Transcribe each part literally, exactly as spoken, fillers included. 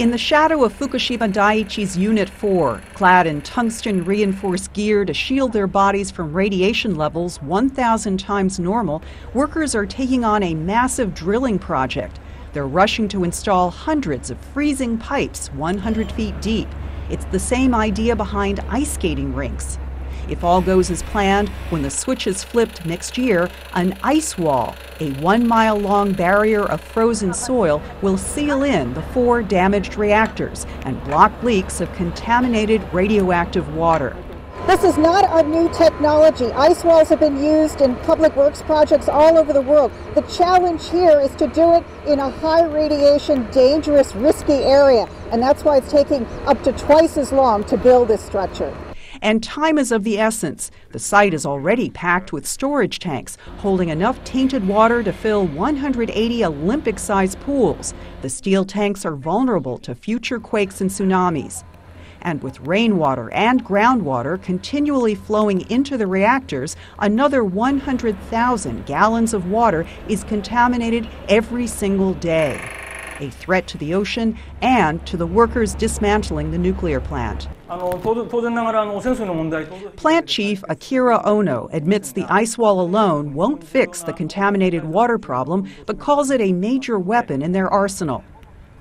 In the shadow of Fukushima Daiichi's Unit four, clad in tungsten-reinforced gear to shield their bodies from radiation levels one thousand times normal, workers are taking on a massive drilling project. They're rushing to install hundreds of freezing pipes one hundred feet deep. It's the same idea behind ice skating rinks. If all goes as planned, when the switch is flipped next year, an ice wall, a one-mile-long barrier of frozen soil, will seal in the four damaged reactors and block leaks of contaminated radioactive water. This is not a new technology. Ice walls have been used in public works projects all over the world. The challenge here is to do it in a high radiation, dangerous, risky area, and that's why it's taking up to twice as long to build this structure. And time is of the essence. The site is already packed with storage tanks, holding enough tainted water to fill one hundred eighty Olympic-sized pools. The steel tanks are vulnerable to future quakes and tsunamis. And with rainwater and groundwater continually flowing into the reactors, another one hundred thousand gallons of water is contaminated every single day. A threat to the ocean and to the workers dismantling the nuclear plant. Plant chief Akira Ono admits the ice wall alone won't fix the contaminated water problem, but calls it a major weapon in their arsenal.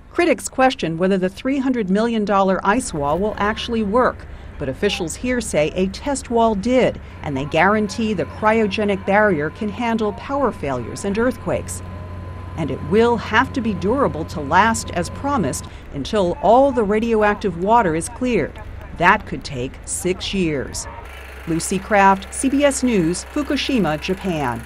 Critics question whether the three hundred million dollar ice wall will actually work, but officials here say a test wall did, and they guarantee the cryogenic barrier can handle power failures and earthquakes. And it will have to be durable to last, as promised, until all the radioactive water is cleared. That could take six years. Lucy Kraft, C B S News, Fukushima, Japan.